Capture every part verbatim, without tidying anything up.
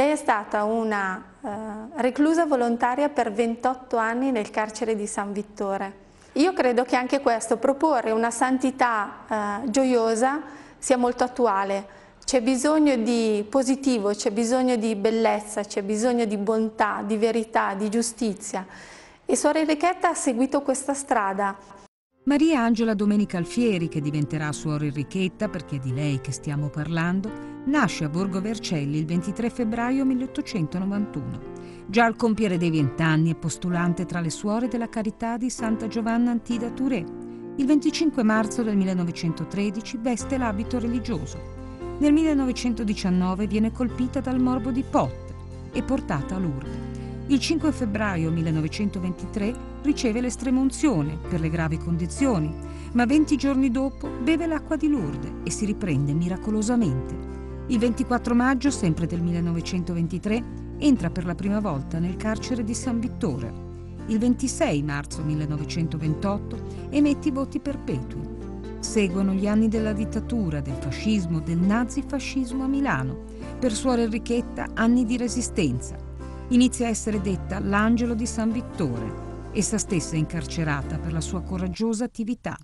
Lei è stata una eh, reclusa volontaria per ventotto anni nel carcere di San Vittore. Io credo che anche questo, proporre una santità eh, gioiosa, sia molto attuale. C'è bisogno di positivo, c'è bisogno di bellezza, c'è bisogno di bontà, di verità, di giustizia. E Suora Enrichetta ha seguito questa strada. Maria Angela Domenica Alfieri, che diventerà Suora Enrichetta perché è di lei che stiamo parlando, nasce a Borgo Vercelli il ventitré febbraio milleottocentonovantuno. Già al compiere dei vent'anni è postulante tra le Suore della Carità di Santa Giovanna Antida Touré. Il venticinque marzo del millenovecentotredici veste l'abito religioso. Nel millenovecentodiciannove viene colpita dal morbo di Pot e portata a Lourdes. Il cinque febbraio millenovecentoventitré riceve l'estremunzione per le gravi condizioni, ma venti giorni dopo beve l'acqua di Lourdes e si riprende miracolosamente. Il ventiquattro maggio, sempre del millenovecentoventitré, entra per la prima volta nel carcere di San Vittore. Il ventisei marzo millenovecentoventotto emette i voti perpetui. Seguono gli anni della dittatura, del fascismo, del nazifascismo a Milano. Per Suora Enrichetta anni di resistenza. Inizia a essere detta l'angelo di San Vittore, essa stessa incarcerata per la sua coraggiosa attività.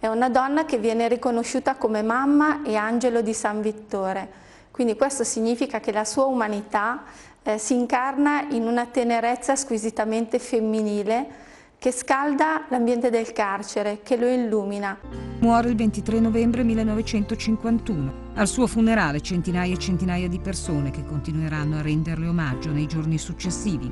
È una donna che viene riconosciuta come mamma e angelo di San Vittore, quindi questo significa che la sua umanità eh, si incarna in una tenerezza squisitamente femminile che scalda l'ambiente del carcere, che lo illumina. Muore il ventitré novembre millenovecentocinquantuno. Al suo funerale centinaia e centinaia di persone che continueranno a renderle omaggio nei giorni successivi.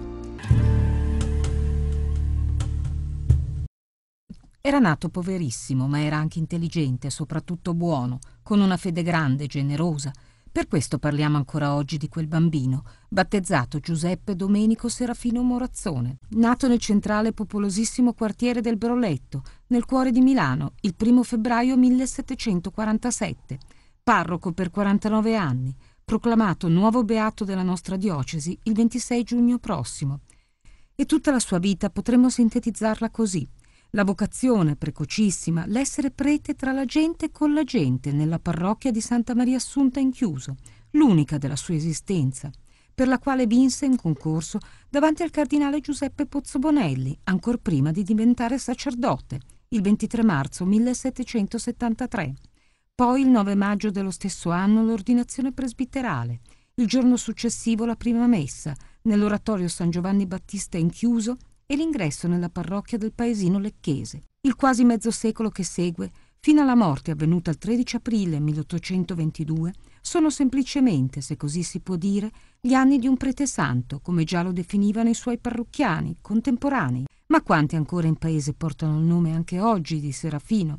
Era nato poverissimo, ma era anche intelligente e soprattutto buono, con una fede grande e generosa. Per questo parliamo ancora oggi di quel bambino, battezzato Giuseppe Domenico Serafino Morazzone, nato nel centrale popolosissimo quartiere del Broletto, nel cuore di Milano, il primo febbraio millesettecentoquarantasette. Parroco per quarantanove anni, proclamato nuovo beato della nostra diocesi il ventisei giugno prossimo. E tutta la sua vita potremmo sintetizzarla così: la vocazione precocissima, l'essere prete tra la gente e con la gente nella parrocchia di Santa Maria Assunta in chiuso, l'unica della sua esistenza, per la quale vinse un concorso davanti al cardinale Giuseppe Pozzobonelli, ancor prima di diventare sacerdote, il ventitré marzo millesettecentosettantatré. Poi il nove maggio dello stesso anno l'ordinazione presbiterale, il giorno successivo la prima messa nell'oratorio San Giovanni Battista in chiuso e l'ingresso nella parrocchia del paesino lecchese. Il quasi mezzo secolo che segue, fino alla morte avvenuta il tredici aprile milleottocentoventidue, sono semplicemente, se così si può dire, gli anni di un prete santo, come già lo definivano i suoi parrocchiani contemporanei. Ma quanti ancora in paese portano il nome anche oggi di Serafino?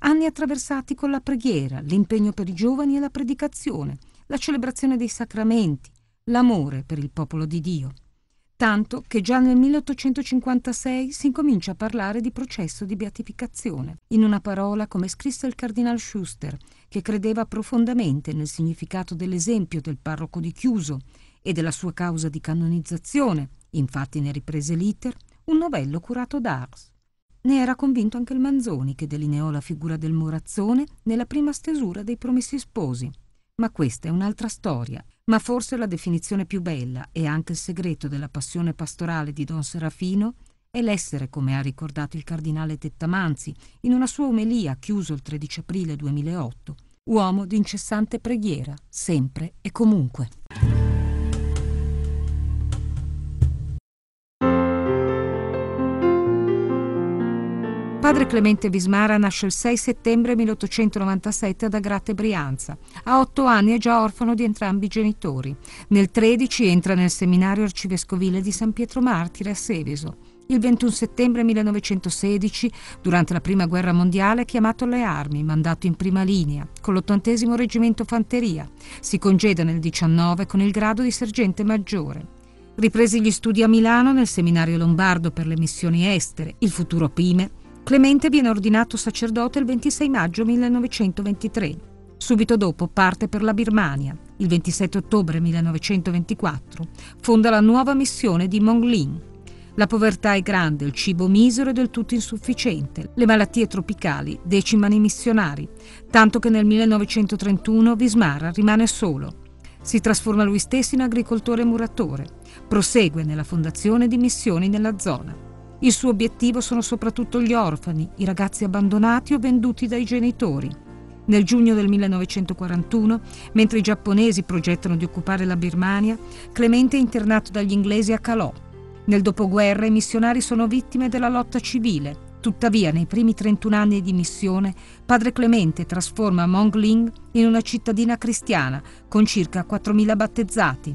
Anni attraversati con la preghiera, l'impegno per i giovani e la predicazione, la celebrazione dei sacramenti, l'amore per il popolo di Dio. Tanto che già nel milleottocentocinquantasei si incomincia a parlare di processo di beatificazione. In una parola, come scrisse il Cardinal Schuster, che credeva profondamente nel significato dell'esempio del parroco di Chiuso e della sua causa di canonizzazione, infatti ne riprese l'iter, un novello curato da Ars. Ne era convinto anche il Manzoni, che delineò la figura del Morazzone nella prima stesura dei Promessi Sposi. Ma questa è un'altra storia, ma forse la definizione più bella e anche il segreto della passione pastorale di Don Serafino è l'essere, come ha ricordato il Cardinale Tettamanzi in una sua omelia chiuso il tredici aprile duemilaotto, uomo di incessante preghiera, sempre e comunque. Padre Clemente Vismara nasce il sei settembre milleottocentonovantasette ad Agrate Brianza. A otto anni è già orfano di entrambi i genitori. Nel tredici entra nel seminario arcivescovile di San Pietro Martire a Seveso. Il ventuno settembre millenovecentosedici, durante la Prima Guerra Mondiale, è chiamato alle armi, mandato in prima linea, con l'ottantesimo reggimento fanteria. Si congeda nel diciannove con il grado di sergente maggiore. Ripresi gli studi a Milano nel seminario lombardo per le missioni estere, il futuro Pime. Clemente viene ordinato sacerdote il ventisei maggio millenovecentoventitré. Subito dopo parte per la Birmania. Il ventisette ottobre millenovecentoventiquattro fonda la nuova missione di Mong Ping. La povertà è grande, il cibo misero e del tutto insufficiente, le malattie tropicali decimano i missionari, tanto che nel millenovecentotrentuno Vismara rimane solo. Si trasforma lui stesso in agricoltore e muratore. Prosegue nella fondazione di missioni nella zona. Il suo obiettivo sono soprattutto gli orfani, i ragazzi abbandonati o venduti dai genitori. Nel giugno del millenovecentoquarantuno, mentre i giapponesi progettano di occupare la Birmania, Clemente è internato dagli inglesi a Calò. Nel dopoguerra i missionari sono vittime della lotta civile. Tuttavia, nei primi trentuno anni di missione, padre Clemente trasforma Mong Ling in una cittadina cristiana con circa quattromila battezzati.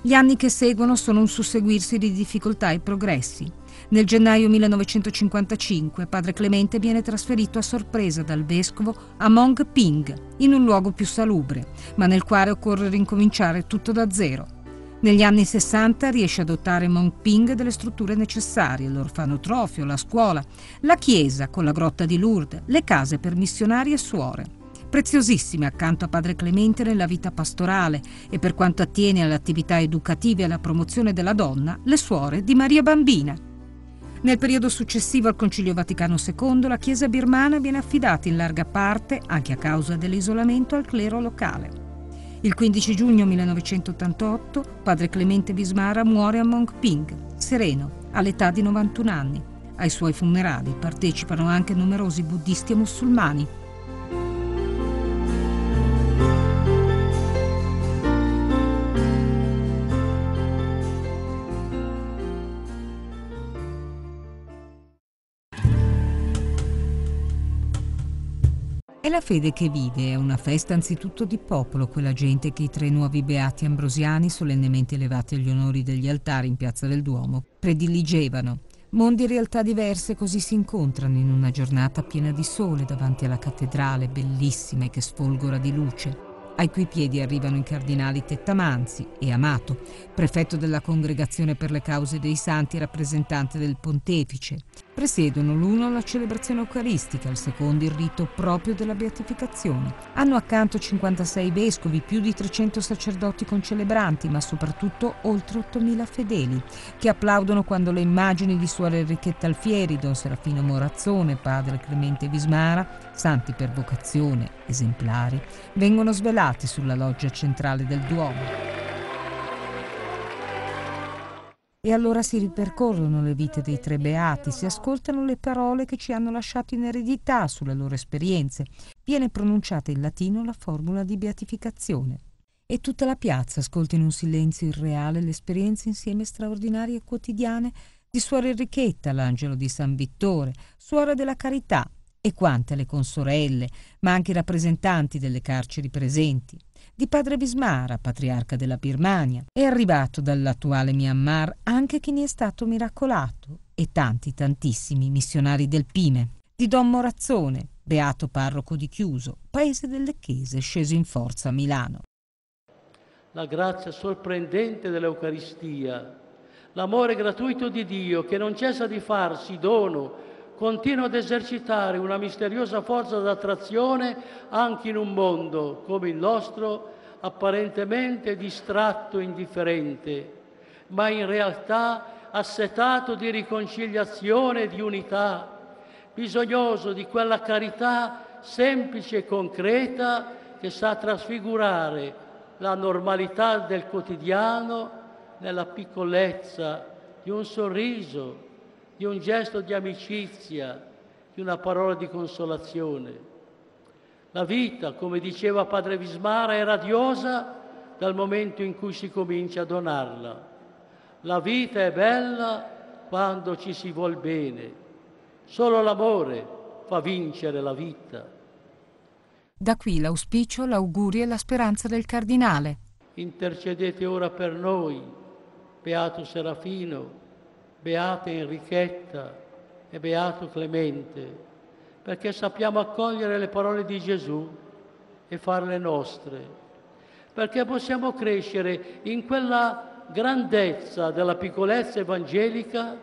Gli anni che seguono sono un susseguirsi di difficoltà e progressi. Nel gennaio millenovecentocinquantacinque, padre Clemente viene trasferito a sorpresa dal vescovo a Mong Ping, in un luogo più salubre, ma nel quale occorre ricominciare tutto da zero. Negli anni sessanta riesce a dotare Mong Ping delle strutture necessarie, l'orfanotrofio, la scuola, la chiesa con la grotta di Lourdes, le case per missionari e suore. Preziosissime accanto a padre Clemente nella vita pastorale e per quanto attiene alle attività educative e alla promozione della donna, le suore di Maria Bambina. Nel periodo successivo al Concilio Vaticano secondo, la chiesa birmana viene affidata in larga parte, anche a causa dell'isolamento, al clero locale. Il quindici giugno millenovecentottantotto, padre Clemente Vismara muore a Mong Ping, sereno, all'età di novantuno anni. Ai suoi funerali partecipano anche numerosi buddisti e musulmani. È la fede che vive, è una festa anzitutto di popolo, quella gente che i tre nuovi beati ambrosiani, solennemente elevati agli onori degli altari in Piazza del Duomo, prediligevano. Mondi e realtà diverse così si incontrano in una giornata piena di sole davanti alla cattedrale, bellissima e che sfolgora di luce, ai cui piedi arrivano i cardinali Tettamanzi e Amato, prefetto della Congregazione per le Cause dei Santi e rappresentante del Pontefice. Presiedono l'uno la celebrazione eucaristica, il secondo il rito proprio della beatificazione. Hanno accanto cinquantasei vescovi, più di trecento sacerdoti concelebranti, ma soprattutto oltre ottomila fedeli, che applaudono quando le immagini di Suora Enrichetta Alfieri, Don Serafino Morazzone, padre Clemente Vismara, santi per vocazione, esemplari, vengono svelati sulla loggia centrale del Duomo. E allora si ripercorrono le vite dei tre beati, si ascoltano le parole che ci hanno lasciato in eredità sulle loro esperienze. Viene pronunciata in latino la formula di beatificazione. E tutta la piazza ascolta in un silenzio irreale le esperienze insieme straordinarie e quotidiane di Suora Enrichetta, l'angelo di San Vittore, Suora della Carità e quante le consorelle, ma anche i rappresentanti delle carceri presenti. Di padre Vismara, patriarca della Birmania, è arrivato dall'attuale Myanmar anche chi ne è stato miracolato e tanti tantissimi missionari del Pime. Di Don Morazzone, beato parroco di Chiuso, paese delle Chiese, sceso in forza a Milano. La grazia sorprendente dell'Eucaristia, l'amore gratuito di Dio che non cessa di farsi dono, continua ad esercitare una misteriosa forza d'attrazione anche in un mondo, come il nostro, apparentemente distratto e indifferente, ma in realtà assetato di riconciliazione e di unità, bisognoso di quella carità semplice e concreta che sa trasfigurare la normalità del quotidiano nella piccolezza di un sorriso, di un gesto di amicizia, di una parola di consolazione. La vita, come diceva padre Vismara, è radiosa dal momento in cui si comincia a donarla. La vita è bella quando ci si vuol bene. Solo l'amore fa vincere la vita. Da qui l'auspicio, l'augurio e la speranza del cardinale. Intercedete ora per noi, beato Serafino, beata Enrichetta e beato Clemente, perché sappiamo accogliere le parole di Gesù e farle nostre, perché possiamo crescere in quella grandezza della piccolezza evangelica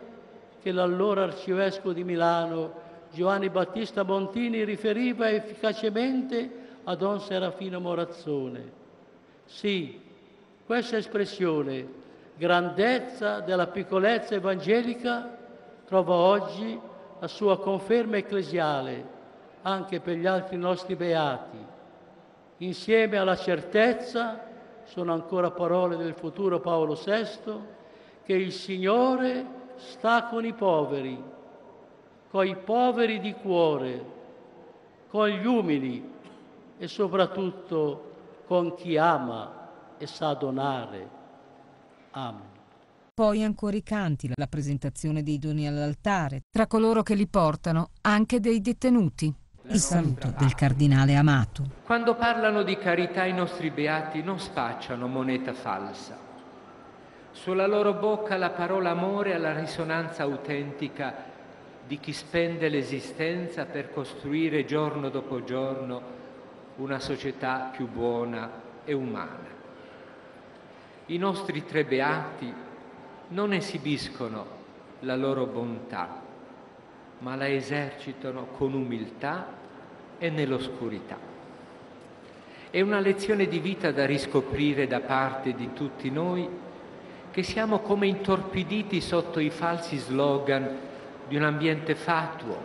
che l'allora arcivescovo di Milano, Giovanni Battista Montini, riferiva efficacemente a Don Serafino Morazzone. Sì, questa espressione, grandezza della piccolezza evangelica, trova oggi la sua conferma ecclesiale anche per gli altri nostri beati, insieme alla certezza sono ancora parole del futuro Paolo sesto, che il Signore sta con i poveri, coi poveri di cuore, con gli umili e soprattutto con chi ama e sa donare. Amen. Poi ancora i canti, la presentazione dei doni all'altare, tra coloro che li portano anche dei detenuti. Il saluto del Cardinale Amato. Quando parlano di carità i nostri beati non spacciano moneta falsa. Sulla loro bocca la parola amore ha la risonanza autentica di chi spende l'esistenza per costruire giorno dopo giorno una società più buona e umana. I nostri tre beati non esibiscono la loro bontà, ma la esercitano con umiltà e nell'oscurità. È una lezione di vita da riscoprire da parte di tutti noi, che siamo come intorpiditi sotto i falsi slogan di un ambiente fatuo,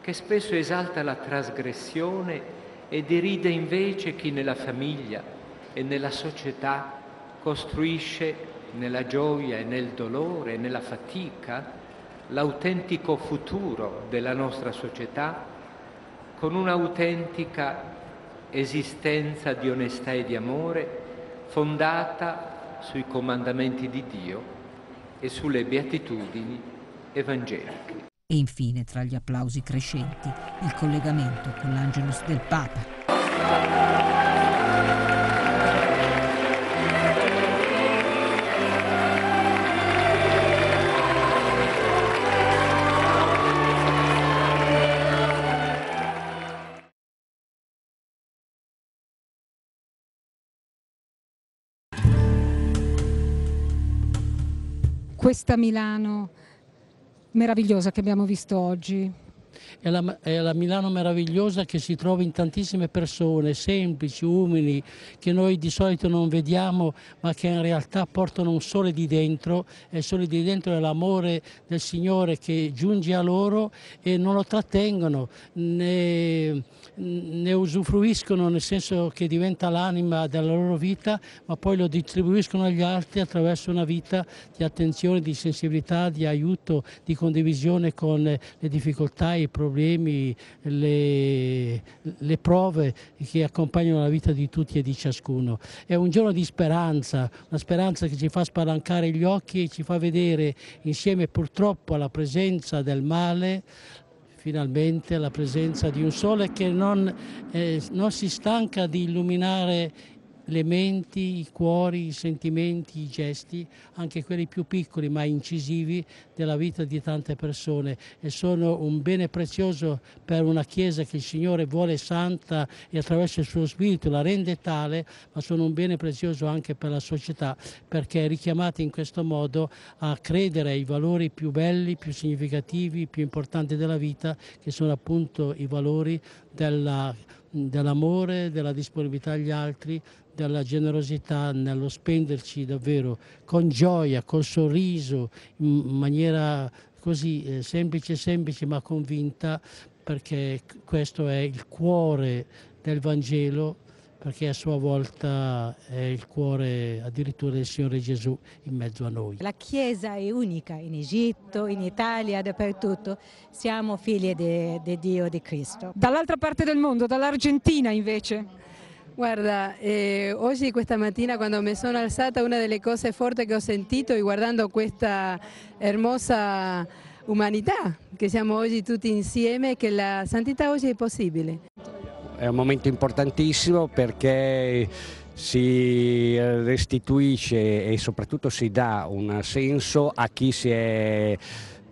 che spesso esalta la trasgressione e deride invece chi nella famiglia e nella società costruisce nella gioia e nel dolore e nella fatica l'autentico futuro della nostra società con un'autentica esistenza di onestà e di amore fondata sui comandamenti di Dio e sulle beatitudini evangeliche. E infine, tra gli applausi crescenti, il collegamento con l'Angelus del Papa. Questa Milano meravigliosa che abbiamo visto oggi. È la, è la Milano meravigliosa che si trova in tantissime persone, semplici, umili, che noi di solito non vediamo, ma che in realtà portano un sole di dentro, e il sole di dentro è l'amore del Signore che giunge a loro e non lo trattengono, né, ne usufruiscono, nel senso che diventa l'anima della loro vita, ma poi lo distribuiscono agli altri attraverso una vita di attenzione, di sensibilità, di aiuto, di condivisione con le difficoltà, i problemi, le, le prove che accompagnano la vita di tutti e di ciascuno. È un giorno di speranza, una speranza che ci fa spalancare gli occhi e ci fa vedere, insieme purtroppo alla presenza del male, finalmente la presenza di un sole che non, eh, non si stanca di illuminare le menti, i cuori, i sentimenti, i gesti, anche quelli più piccoli ma incisivi della vita di tante persone, e sono un bene prezioso per una Chiesa che il Signore vuole santa e attraverso il suo spirito la rende tale, ma sono un bene prezioso anche per la società, perché è richiamata in questo modo a credere ai valori più belli, più significativi, più importanti della vita, che sono appunto i valori della dell'amore, della disponibilità agli altri, della generosità nello spenderci davvero con gioia, col sorriso, in maniera così eh, semplice, semplice ma convinta, perché questo è il cuore del Vangelo, perché a sua volta è il cuore addirittura del Signore Gesù in mezzo a noi. La Chiesa è unica in Egitto, in Italia, dappertutto. Siamo figli di, di Dio, di Cristo. Dall'altra parte del mondo, dall'Argentina invece? Guarda, eh, oggi questa mattina quando mi sono alzata, una delle cose forti che ho sentito è guardando questa hermosa umanità che siamo oggi tutti insieme, che la santità oggi è possibile. È un momento importantissimo perché si restituisce e soprattutto si dà un senso a chi si è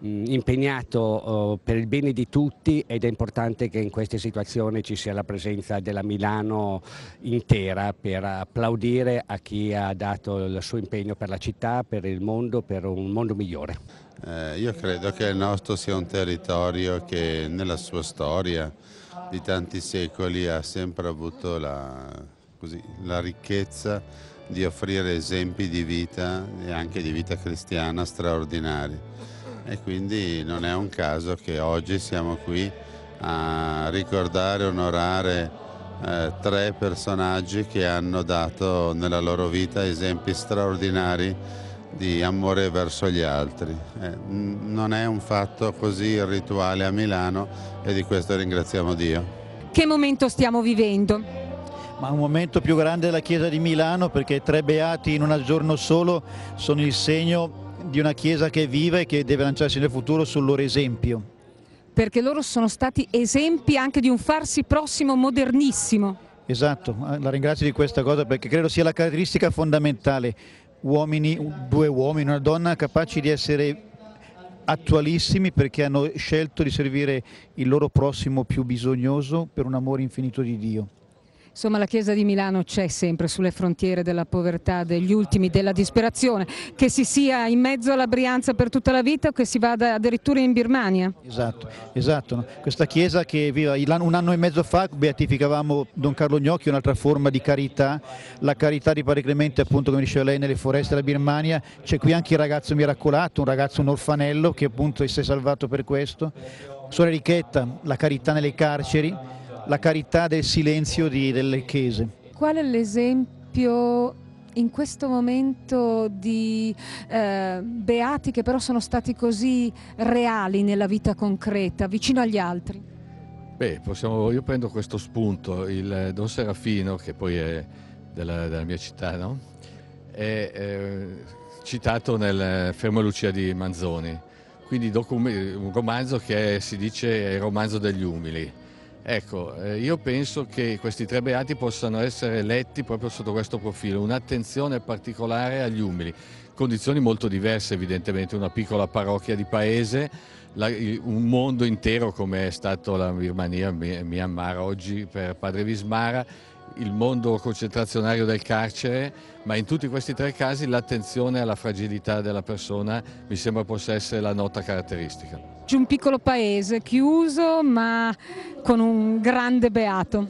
impegnato per il bene di tutti, ed è importante che in queste situazioni ci sia la presenza della Milano intera per applaudire a chi ha dato il suo impegno per la città, per il mondo, per un mondo migliore. Eh, io credo che il nostro sia un territorio che nella sua storia di tanti secoli ha sempre avuto la, così, la ricchezza di offrire esempi di vita e anche di vita cristiana straordinari, e quindi non è un caso che oggi siamo qui a ricordare e onorare eh, tre personaggi che hanno dato nella loro vita esempi straordinari di amore verso gli altri. Eh, non è un fatto così irrituale a Milano e di questo ringraziamo Dio. Che momento stiamo vivendo? Ma un momento più grande della Chiesa di Milano, perché tre beati in un giorno solo sono il segno di una Chiesa che vive e che deve lanciarsi nel futuro sul loro esempio. Perché loro sono stati esempi anche di un farsi prossimo modernissimo. Esatto, la ringrazio di questa cosa perché credo sia la caratteristica fondamentale. Uomini, due uomini, una donna capaci di essere attualissimi perché hanno scelto di servire il loro prossimo più bisognoso per un amore infinito di Dio. Insomma, la Chiesa di Milano c'è sempre sulle frontiere della povertà, degli ultimi, della disperazione, che si sia in mezzo alla Brianza per tutta la vita o che si vada addirittura in Birmania. Esatto, esatto. Questa Chiesa che un anno e mezzo fa beatificavamo Don Carlo Gnocchi, un'altra forma di carità, la carità di Padre Clemente, appunto, come diceva lei, nelle foreste della Birmania. C'è qui anche il ragazzo miracolato, un ragazzo, un orfanello che appunto si è salvato per questo. Suora Enrichetta, la carità nelle carceri. La carità del silenzio di, delle chiese. Qual è l'esempio in questo momento di eh, beati che però sono stati così reali nella vita concreta, vicino agli altri? Beh, possiamo, io prendo questo spunto, il Don Serafino, che poi è della, della mia città, no? è eh, citato nel Fermo e Lucia di Manzoni, quindi un romanzo che è, si dice è il romanzo degli umili. Ecco, io penso che questi tre beati possano essere letti proprio sotto questo profilo, un'attenzione particolare agli umili, condizioni molto diverse evidentemente, una piccola parrocchia di paese, la, un mondo intero come è stato la Birmania, Myanmar oggi per Padre Vismara, il mondo concentrazionario del carcere, ma in tutti questi tre casi l'attenzione alla fragilità della persona mi sembra possa essere la nota caratteristica. Un piccolo paese chiuso ma con un grande beato.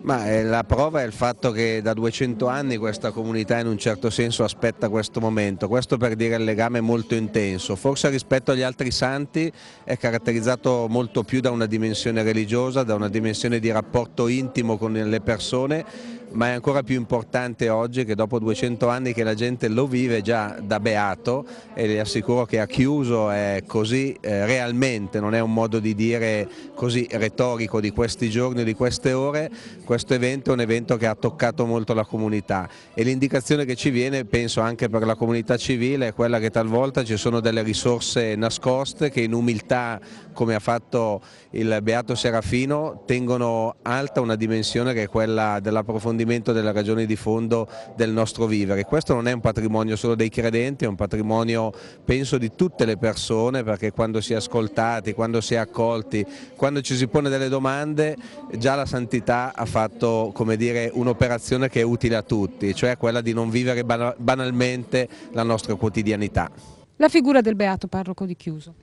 Ma eh, la prova è il fatto che da duecento anni questa comunità in un certo senso aspetta questo momento, questo per dire il legame molto intenso, forse rispetto agli altri santi è caratterizzato molto più da una dimensione religiosa, da una dimensione di rapporto intimo con le persone, ma è ancora più importante oggi che dopo duecento anni che la gente lo vive già da beato, e le assicuro che a Chiuso è così eh, realmente, non è un modo di dire così retorico di questi giorni, di queste ore. Questo evento è un evento che ha toccato molto la comunità e l'indicazione che ci viene, penso anche per la comunità civile, è quella che talvolta ci sono delle risorse nascoste che in umiltà, come ha fatto il Beato Serafino, tengono alta una dimensione che è quella dell'approfondimento delle ragioni di fondo del nostro vivere. Questo non è un patrimonio solo dei credenti, è un patrimonio penso di tutte le persone, perché quando si è ascoltati, quando si è accolti, quando ci si pone delle domande, già la santità ha fatto fatto come dire un'operazione che è utile a tutti, cioè quella di non vivere banalmente la nostra quotidianità. La figura del beato parroco di Chiuso.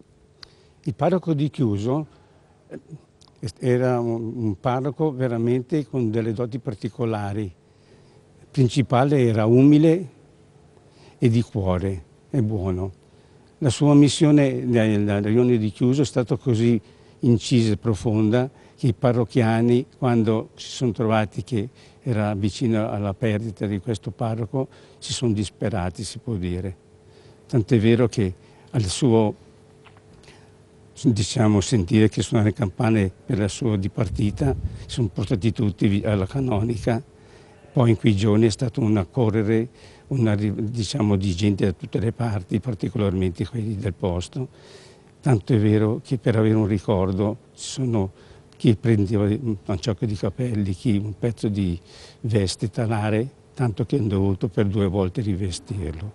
Il parroco di Chiuso era un parroco veramente con delle doti particolari. Il principale era umile e di cuore e buono. La sua missione nella riunione di Chiuso è stata così incisa e profonda che i parrocchiani, quando si sono trovati che era vicino alla perdita di questo parroco, si sono disperati, si può dire. Tant'è vero che al suo, diciamo, sentire che suonare campane per la sua dipartita, si sono portati tutti alla canonica. Poi in quei giorni è stato un accorrere, una, diciamo, di gente da tutte le parti, particolarmente quelli del posto. Tanto è vero che per avere un ricordo ci sono... chi prendeva un panciocco di capelli, chi un pezzo di veste talare, tanto che hanno dovuto per due volte rivestirlo.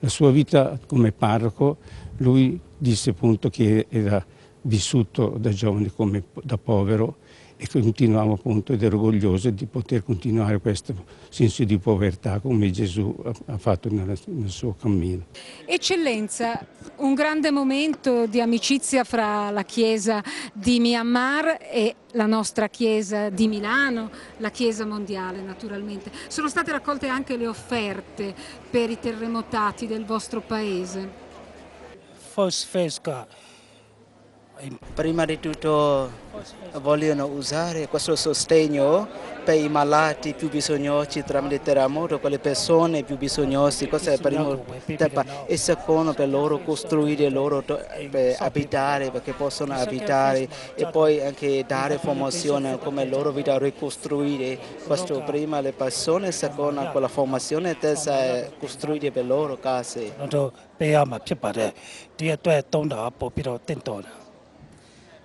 La sua vita come parroco, lui disse appunto che era vissuto da giovane come da povero e continuava appunto ed era orgoglioso di poter continuare questo senso di povertà come Gesù ha fatto nel suo cammino. Eccellenza, un grande momento di amicizia fra la Chiesa di Myanmar e la nostra Chiesa di Milano, la Chiesa mondiale naturalmente. Sono state raccolte anche le offerte per i terremotati del vostro paese. Prima di tutto vogliono usare questo sostegno per i malati più bisognosi tramite il terremoto, per le persone più bisognose, questo è il primo tempo. E secondo, per loro costruire loro per abitare, perché possono abitare, e poi anche dare formazione come loro vita ricostruire. Questo prima le persone, secondo quella formazione, terza è costruire per loro case.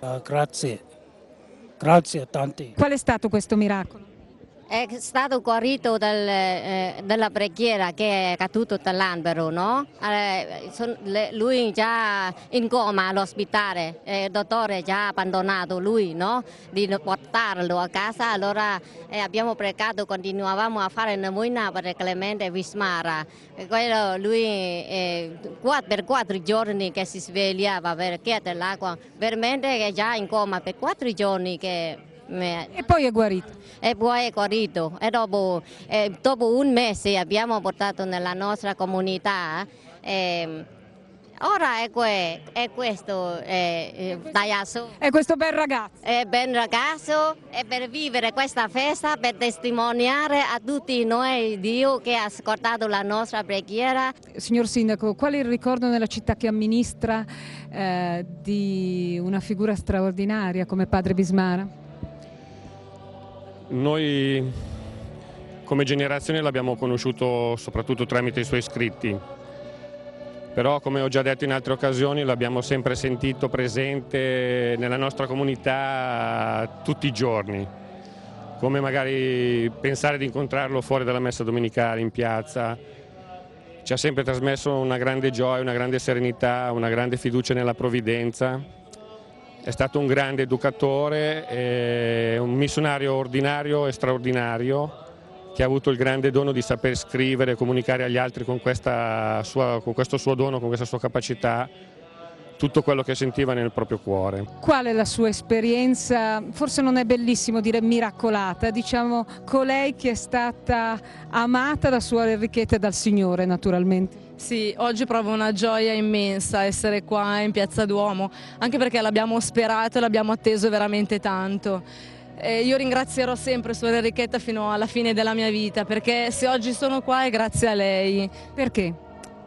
Uh, grazie, grazie a tanti. Qual è stato questo miracolo? È stato guarito dal, eh, dalla preghiera che è caduto dall'albero, no? Eh, son, le, lui già in coma all'ospedale, eh, il dottore già ha abbandonato lui, no? Di portarlo a casa, allora eh, abbiamo pregato, continuavamo a fare nomina per Clemente Vismara. E quello, lui eh, per quattro giorni che si svegliava per chiedere l'acqua, veramente è già in coma per quattro giorni che... E poi è guarito? E poi è guarito e dopo, eh, dopo un mese abbiamo portato nella nostra comunità, eh, ora è, que, è questo eh, ragazzo. È questo bel ragazzo? È ben ragazzo e per vivere questa festa, per testimoniare a tutti noi Dio che ha ascoltato la nostra preghiera. Signor Sindaco, qual è il ricordo nella città che amministra eh, di una figura straordinaria come padre Vismara? Noi come generazione l'abbiamo conosciuto soprattutto tramite i suoi scritti, però come ho già detto in altre occasioni l'abbiamo sempre sentito presente nella nostra comunità tutti i giorni, come magari pensare di incontrarlo fuori dalla messa domenicale in piazza. Ci ha sempre trasmesso una grande gioia, una grande serenità, una grande fiducia nella provvidenza. È stato un grande educatore, eh, un missionario ordinario e straordinario che ha avuto il grande dono di saper scrivere e comunicare agli altri con, questa sua, con questo suo dono, con questa sua capacità, tutto quello che sentiva nel proprio cuore. Qual è la sua esperienza, forse non è bellissimo dire miracolata, diciamo colei che è stata amata da Suora Enrichetta e dal Signore naturalmente? Sì, oggi provo una gioia immensa essere qua in Piazza Duomo, anche perché l'abbiamo sperato e l'abbiamo atteso veramente tanto. E io ringrazierò sempre Suora Enrichetta fino alla fine della mia vita, perché se oggi sono qua è grazie a lei. Perché?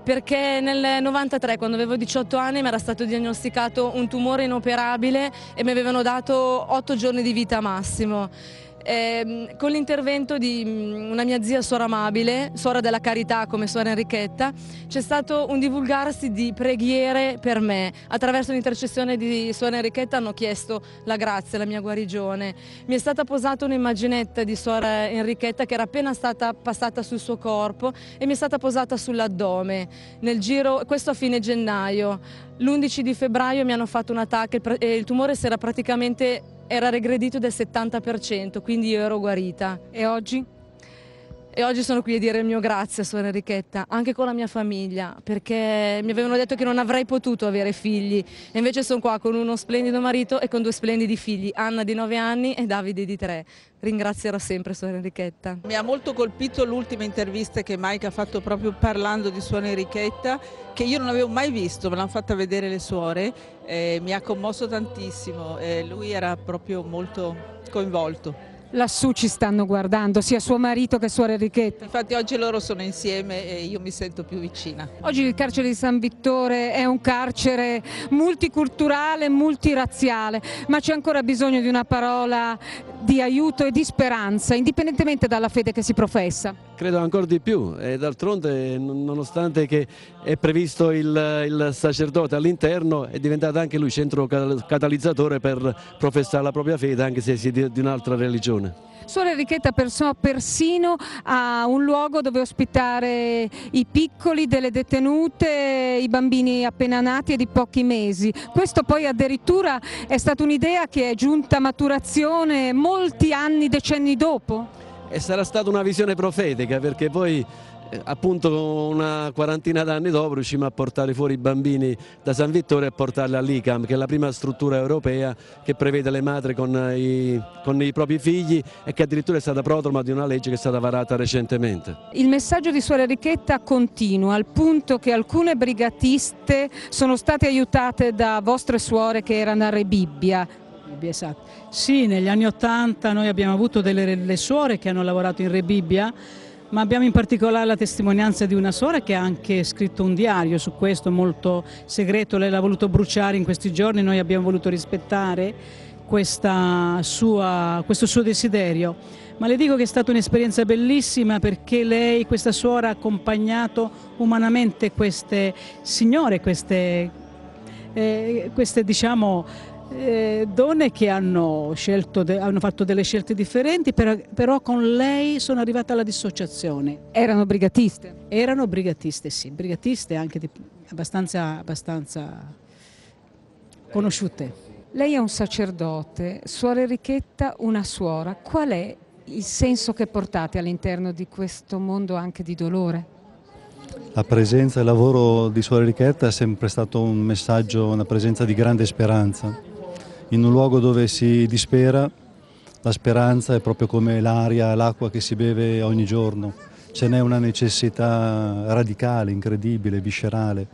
Perché nel novantatré, quando avevo diciotto anni, mi era stato diagnosticato un tumore inoperabile e mi avevano dato otto giorni di vita massimo. Eh, con l'intervento di una mia zia, suora amabile, suora della carità come Suora Enrichetta, c'è stato un divulgarsi di preghiere per me. Attraverso l'intercessione di Suora Enrichetta hanno chiesto la grazia, la mia guarigione. Mi è stata posata un'immaginetta di Suora Enrichetta che era appena stata passata sul suo corpo e mi è stata posata sull'addome, nel giro, questo a fine gennaio. L'undici di febbraio mi hanno fatto un attacco e il tumore si era praticamente... era regredito del settanta per cento, quindi io ero guarita. E oggi? E oggi sono qui a dire il mio grazie a Suora Enrichetta, anche con la mia famiglia, perché mi avevano detto che non avrei potuto avere figli e invece sono qua con uno splendido marito e con due splendidi figli, Anna di nove anni e Davide di tre. Ringrazierò sempre Suora Enrichetta. Mi ha molto colpito l'ultima intervista che Mike ha fatto proprio parlando di Suora Enrichetta, che io non avevo mai visto, me l'hanno fatta vedere le suore, eh, mi ha commosso tantissimo, eh, lui era proprio molto coinvolto. Lassù ci stanno guardando, sia suo marito che Suora Enrichetta. Infatti oggi loro sono insieme e io mi sento più vicina. Oggi il carcere di San Vittore è un carcere multiculturale, multirazziale, ma c'è ancora bisogno di una parola di aiuto e di speranza, indipendentemente dalla fede che si professa. Credo ancora di più, e d'altronde nonostante che è previsto il, il sacerdote all'interno, è diventato anche lui centro catalizzatore per professare la propria fede, anche se si è di, di un'altra religione. Suora Enrichetta persino ha un luogo dove ospitare i piccoli delle detenute, i bambini appena nati e di pochi mesi. Questo poi addirittura è stata un'idea che è giunta a maturazione molti anni, decenni dopo. E sarà stata una visione profetica, perché poi appunto una quarantina d'anni dopo riuscimmo a portare fuori i bambini da San Vittore e a portarli all'ICAM, che è la prima struttura europea che prevede le madri con i, con i propri figli e che addirittura è stata prodromo di una legge che è stata varata recentemente. Il messaggio di Suora Enrichetta continua, al punto che alcune brigatiste sono state aiutate da vostre suore che erano a Rebibbia. Esatto. Sì, negli anni Ottanta noi abbiamo avuto delle le suore che hanno lavorato in Rebibbia, ma abbiamo in particolare la testimonianza di una suora che ha anche scritto un diario su questo, molto segreto, lei l'ha voluto bruciare in questi giorni, noi abbiamo voluto rispettare questa sua, questo suo desiderio. Ma le dico che è stata un'esperienza bellissima, perché lei, questa suora, ha accompagnato umanamente queste signore, queste, eh, queste diciamo, Eh, donne che hanno, scelto de, hanno fatto delle scelte differenti, però, però con lei sono arrivata alla dissociazione. Erano brigatiste? Erano brigatiste, sì, brigatiste anche di, abbastanza, abbastanza conosciute. Lei è un sacerdote, Suora Enrichetta una suora. Qual è il senso che portate all'interno di questo mondo anche di dolore? La presenza e il lavoro di Suora Enrichetta è sempre stato un messaggio, una presenza di grande speranza. In un luogo dove si dispera, la speranza è proprio come l'aria, l'acqua che si beve ogni giorno. Ce n'è una necessità radicale, incredibile, viscerale.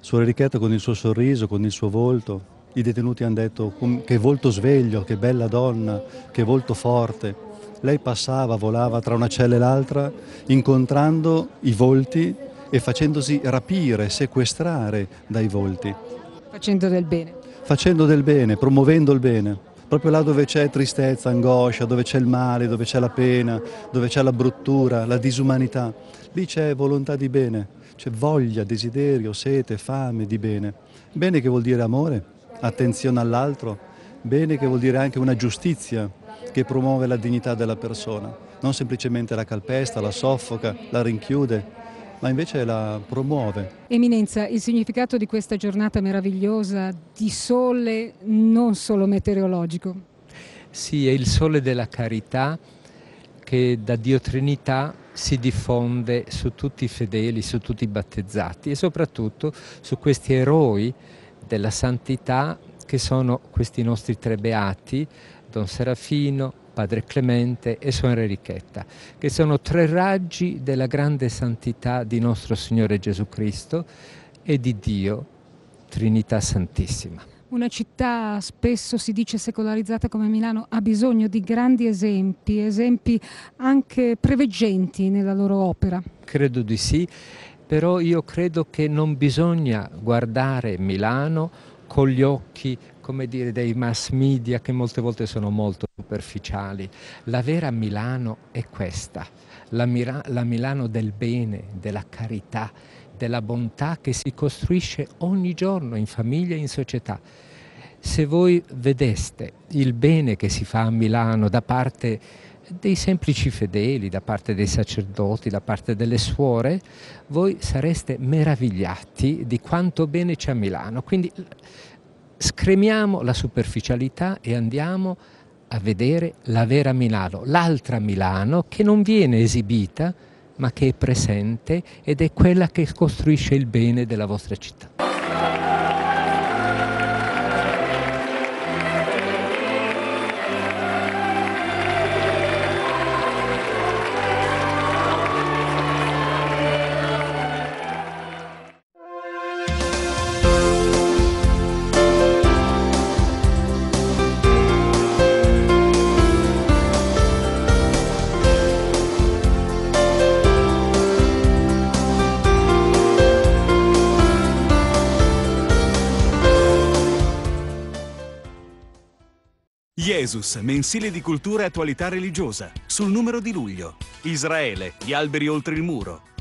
Suora Enrichetta con il suo sorriso, con il suo volto, i detenuti hanno detto che volto sveglio, che bella donna, che volto forte. Lei passava, volava tra una cella e l'altra, incontrando i volti e facendosi rapire, sequestrare dai volti. Facendo del bene. Facendo del bene, promuovendo il bene, proprio là dove c'è tristezza, angoscia, dove c'è il male, dove c'è la pena, dove c'è la bruttura, la disumanità, lì c'è volontà di bene, c'è voglia, desiderio, sete, fame di bene. Bene che vuol dire amore, attenzione all'altro, bene che vuol dire anche una giustizia che promuove la dignità della persona, non semplicemente la calpesta, la soffoca, la rinchiude, ma invece la promuove. Eminenza, il significato di questa giornata meravigliosa di sole non solo meteorologico? Sì, è il sole della carità che da Dio Trinità si diffonde su tutti i fedeli, su tutti i battezzati e soprattutto su questi eroi della santità che sono questi nostri tre beati, Don Serafino, Padre Clemente e Suora Enrichetta, che sono tre raggi della grande santità di nostro Signore Gesù Cristo e di Dio, Trinità Santissima. Una città spesso si dice secolarizzata come Milano ha bisogno di grandi esempi, esempi anche preveggenti nella loro opera. Credo di sì, però io credo che non bisogna guardare Milano con gli occhi, come dire, dei mass media che molte volte sono molto superficiali. La vera Milano è questa, la, Mira, la Milano del bene, della carità, della bontà che si costruisce ogni giorno in famiglia e in società. Se voi vedeste il bene che si fa a Milano da parte dei semplici fedeli, da parte dei sacerdoti, da parte delle suore, voi sareste meravigliati di quanto bene c'è a Milano. Quindi scremiamo la superficialità e andiamo a vedere la vera Milano, l'altra Milano che non viene esibita ma che è presente ed è quella che costruisce il bene della vostra città. Jesus, mensile di cultura e attualità religiosa, sul numero di luglio. Israele, gli alberi oltre il muro.